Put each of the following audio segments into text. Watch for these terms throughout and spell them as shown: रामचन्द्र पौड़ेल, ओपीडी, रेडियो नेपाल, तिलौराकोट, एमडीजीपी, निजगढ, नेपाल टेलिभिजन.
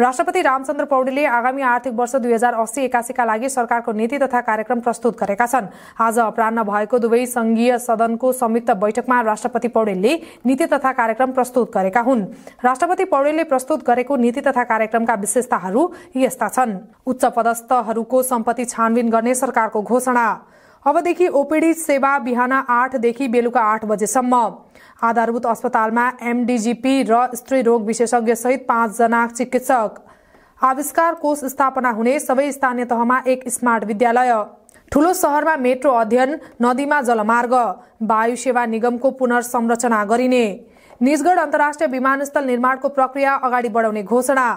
राष्ट्रपति रामचन्द्र पौड़ेले आगामी आर्थिक वर्ष 2080-81 का लागि सरकारको नीति तथा कार्यक्रम प्रस्तुत गरेका छन्। आज अपराह्न भएको दुवै संघीय सदनको संयुक्त बैठकमा राष्ट्रपति पौडेलले नीति तथा कार्यक्रम प्रस्तुत गरेका हुन्। राष्ट्रपति पौडेलले प्रस्तुत गरेको नीति तथा कार्यक्रमका विशेषताहरू यस्ता छन्। उच्च पदस्थहरूको सम्पत्ति छानबिन गर्ने सरकारको घोषणा। अबदेखि ओपीडी सेवा बिहान 8 देखि बेलुका 8 बजेसम्म। आधारभूत अस्पतालमा एमडीजीपी र स्त्री रोग विशेषज्ञ सहित 5 जना चिकित्सक। आविष्कार कोष स्थापना हुने, सबै स्थानीय तहमा एक स्मार्ट विद्यालय। ठूलो शहरमा मेट्रो अध्ययन, नदीमा जलमार्ग। वायु सेवा निगमको पुनर्संरचना गरिने। निजगढ अन्तर्राष्ट्रिय विमानस्थल निर्माणको प्रक्रिया अगाडि बढाउने घोषणा।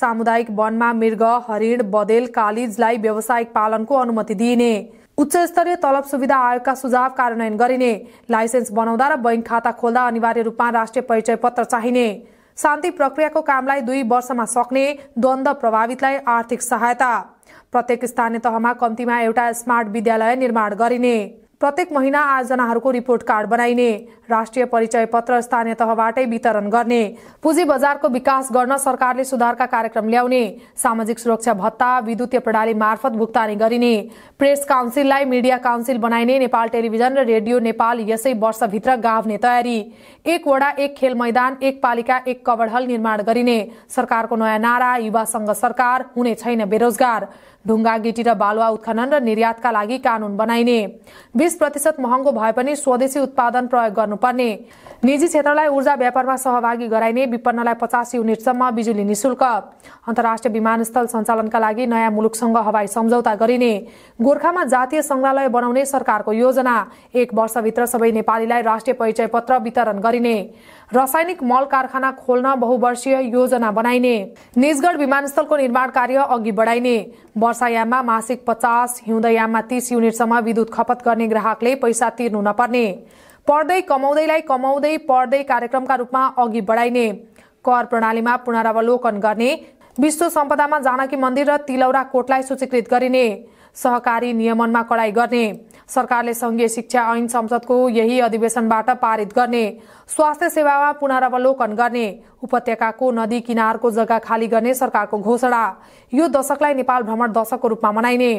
सामुदायिक वनमा मृग, हरिण, बदेल, कालिजलाई व्यावसायिक पालनको अनुमति दिइने। उच्च स्तरीय तलब सुविधा आयोगका सुझाव कार्यान्वयन गरिने। लाइसेन्स बनाउँदा र बैंक खाता खोल्दा अनिवार्य रूपमा राष्ट्रिय परिचय पत्र चाहिने। शान्ति प्रक्रियाको कामलाई 2 वर्षमा सक्ने। द्वन्द्व प्रभावितलाई आर्थिक सहायता। प्रत्येक स्थानीय तहमा कम्तीमा एउटा स्मार्ट विद्यालय निर्माण गरिने। प्रत्येक महिना आयोजनाहरूको रिपोर्ट कार्ड बनाइने। राष्ट्रिय परिचय पत्र स्थानीय तहबाटै वितरण गर्ने। पुँजी बजारको विकास गर्न सरकारले सुधारका कार्यक्रम ल्याउने। सामाजिक सुरक्षा भत्ता विद्युतीय प्रणाली मार्फत भुक्तानी गरिने। प्रेस काउन्सिललाई मिडिया काउन्सिल बनाइने। नेपाल टेलिभिजन र रेडियो नेपाल यसै वर्षभित्र गाभ्ने तयारी। 1 वडा 1 खेल मैदान 1 पालिका 1 कवडहल निर्माण गरिने। सरकारको नयाँ नारा युवासँग सरकार, हुने छैन बेरोजगार। ढुङ्गा गिटी र बालुवा उत्खनन र निर्यातका लागि कानून बनाइने। 20% महँगो भए पनि स्वदेशी उत्पादन प्रयोग गर्नुपर्ने। निजी क्षेत्रलाई ऊर्जा व्यापारमा सहभागी गराइने। विपन्नलाई 50 युनिटसम्म बिजुली निशुल्क। अन्तर्राष्ट्रिय विमानस्थल सञ्चालनका लागि नयाँ मुलुकसँग हवाई सम्झौता गरिने। गोर्खामा जातीय संग्रहालय बनाउने सरकारको योजना। 1 वर्षभित्र सबै नेपालीलाई राष्ट्रिय परिचय पत्र वितरण गरिने। रासायनिक मल कारखाना खोल्न बहुवर्षीय योजना बनाइने। निजगढ विमानस्थलको निर्माण कार्य अघि बढाइने। वर्षायाममा मासिक 50, हिउँदयाममा 30 युनिटसम्म विद्युत खपत गर्ने। ग्राहकले पैसा तिर्नु नपर्ने। पढ्दै कमाउँदैलाई कमाउँदै पढ्दै कार्यक्रमका रूपमा अघि बढाइने। कर प्रणालीमा पुनरावलोकन गर्ने। विश्व सम्पदामा जानकी मन्दिर र तिलौराकोटलाई सूचीकृत गरिने। सहकारी नियमनमा कडाई गर्ने। सरकारले संघीय शिक्षा ऐन संसदको यही अधिवेशनबाट पारित गर्ने। स्वास्थ्य सेवामा पुनरावलोकन गर्ने। उपत्यकाको नदी किनारको जग्गा खाली गर्ने सरकारको घोषणा। यो दशकलाई नेपाल भ्रमण दशकको रूपमा मनाइने।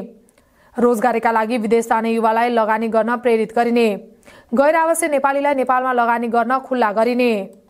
रोजगारीका लागि विदेश जाने युवालाई लगानी गर्न प्रेरित गरिने। गैर आवासीय नेपालीलाई नेपालमा लगानी गर्न खुल्ला गरिने।